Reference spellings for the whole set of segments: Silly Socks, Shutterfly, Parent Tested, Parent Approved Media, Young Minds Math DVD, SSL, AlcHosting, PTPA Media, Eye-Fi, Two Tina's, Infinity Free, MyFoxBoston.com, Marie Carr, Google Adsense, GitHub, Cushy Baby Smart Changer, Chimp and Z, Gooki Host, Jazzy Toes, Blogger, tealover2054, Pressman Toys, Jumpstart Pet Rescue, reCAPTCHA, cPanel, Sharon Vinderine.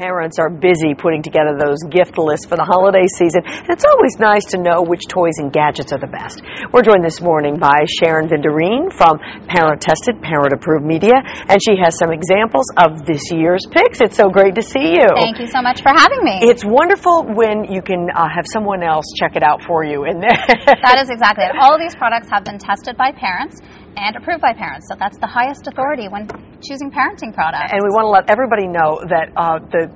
Parents are busy putting together those gift lists for the holiday season, and it's always nice to know which toys and gadgets are the best. We're joined this morning by Sharon Vinderine from Parent Tested, Parent Approved Media, and she has some examples of this year's picks. It's so great to see you. Thank you so much for having me. It's wonderful when you can have someone else check it out for you. And that is exactly it. All of these products have been tested by parents and approved by parents, so that's the highest authority when choosing parenting products. And we want to let everybody know that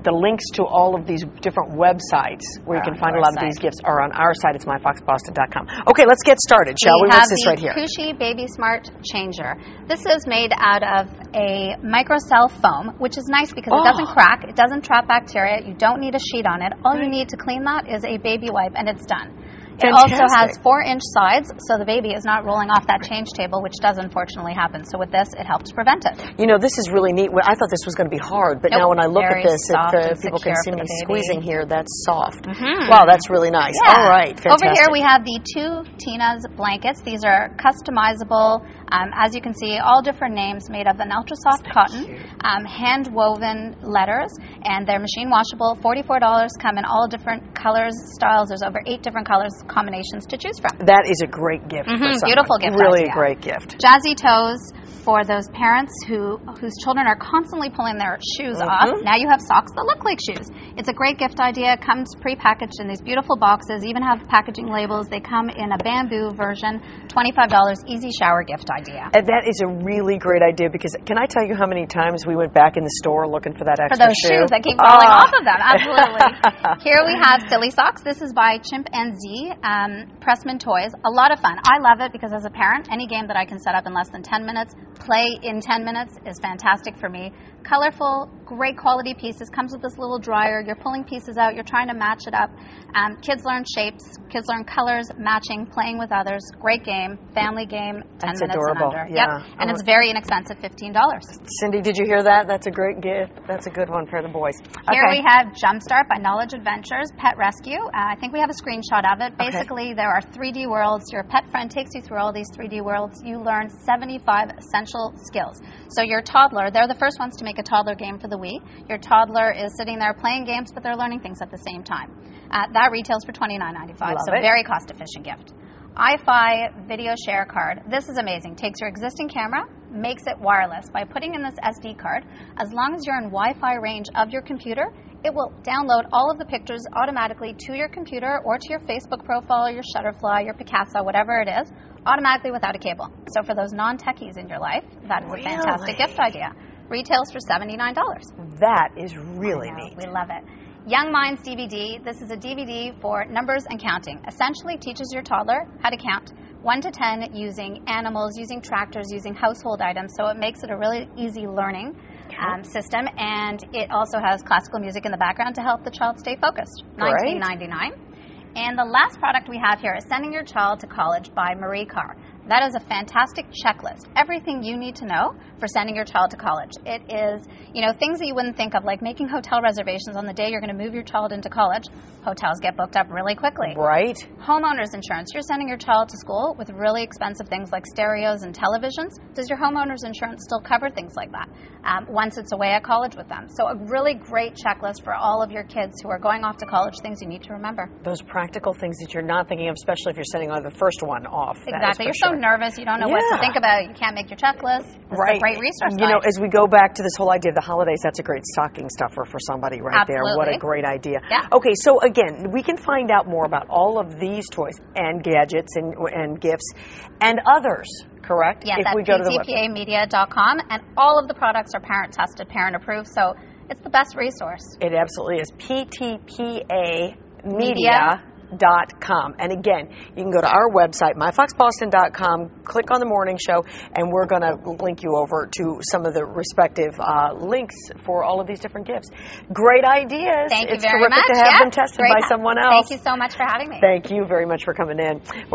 the links to all of these different websites where you can find a lot of these gifts are on our site. It's MyFoxBoston.com. Okay, let's get started, shall we? What's this right here? We have the Cushy Baby Smart Changer. This is made out of a microcell foam, which is nice because it doesn't crack, it doesn't trap bacteria, you don't need a sheet on it. All you need to clean that is a baby wipe, and it's done. It also has 4-inch sides, so the baby is not rolling off that change table, which does unfortunately happen. So with this, it helps prevent it. You know, this is really neat. I thought this was going to be hard, but now when I look at this, if people can see me squeezing here, that's soft. Mm-hmm. Wow, that's really nice. Yeah. All right, fantastic. Over here we have the Two Tina's blankets. These are customizable, as you can see, all different names, made of an ultra-soft cotton, hand-woven letters, and they're machine washable. $44, come in all different colors, styles. There's over 8 different colors, combinations to choose from. That is a great gift for someone. Beautiful gift. Really a great gift. Jazzy Toes, for those parents whose children are constantly pulling their shoes off. Now you have socks that look like shoes. It's a great gift idea. It comes pre-packaged in these beautiful boxes, even have packaging labels. They come in a bamboo version. $25, easy shower gift idea. And that is a really great idea, because can I tell you how many times we went back in the store looking for that extra shoes that keep falling off of them? Absolutely. Here we have Silly Socks. This is by Chimp and Z, Pressman Toys. A lot of fun. I love it because as a parent, any game that I can set up in less than 10 minutes, play in 10 minutes is fantastic for me. Colorful, great quality pieces. Comes with this little dryer. You're pulling pieces out. You're trying to match it up. Kids learn shapes. Kids learn colors, matching, playing with others. Great game. Family game. 10 That's minutes adorable. And under. Yeah. Yep. And it's very inexpensive, $15. Cindy, did you hear that? That's a great gift. That's a good one for the boys. Here we have Jumpstart by Knowledge Adventures Pet Rescue. I think we have a screenshot of it. Basically, there are 3D worlds. Your pet friend takes you through all these 3D worlds. You learn 75 essential skills. So your toddler, they're the first ones to make a toddler game for the week. Your toddler is sitting there playing games, but they're learning things at the same time. That retails for $29.95, so very cost-efficient gift. Eye-Fi video share card. This is amazing. Takes your existing camera, makes it wireless. By putting in this SD card, as long as you're in Wi-Fi range of your computer, it will download all of the pictures automatically to your computer or to your Facebook profile, your Shutterfly, your Picasso, whatever it is, automatically without a cable. So for those non-techies in your life, that is a fantastic gift idea. Retails for $79. That is really neat. We love it. Young Minds DVD. This is a DVD for numbers and counting. Essentially teaches your toddler how to count 1 to 10 using animals, using tractors, using household items. So it makes it a really easy learning system. And it also has classical music in the background to help the child stay focused. $19.99. And the last product we have here is Sending Your Child to College by Marie Carr. That is a fantastic checklist. Everything you need to know for sending your child to college. It is, you know, things that you wouldn't think of, like making hotel reservations on the day you're going to move your child into college. Hotels get booked up really quickly. Right. Homeowners insurance. You're sending your child to school with really expensive things like stereos and televisions. Does your homeowner's insurance still cover things like that once it's away at college with them? So a really great checklist for all of your kids who are going off to college, things you need to remember. Those practical things that you're not thinking of, especially if you're sending the first one off. Exactly. You're so nervous, you don't know what to think about, you can't make your checklist. That's a great resource. You know, as we go back to this whole idea of the holidays, that's a great stocking stuffer for somebody right there. What a great idea. Yeah. Okay, so again, we can find out more about all of these toys and gadgets and gifts and others. Correct? Yes, that's ptpamedia.com, and all of the products are parent tested, parent approved, so it's the best resource. It absolutely is. ptpamedia.com. And again, you can go to our website, myfoxboston.com, click on the morning show, and we're going to link you over to some of the respective links for all of these different gifts. Great ideas. Thank you very much. It's terrific to have them tested by someone else. Thank you so much for having me. Thank you very much for coming in.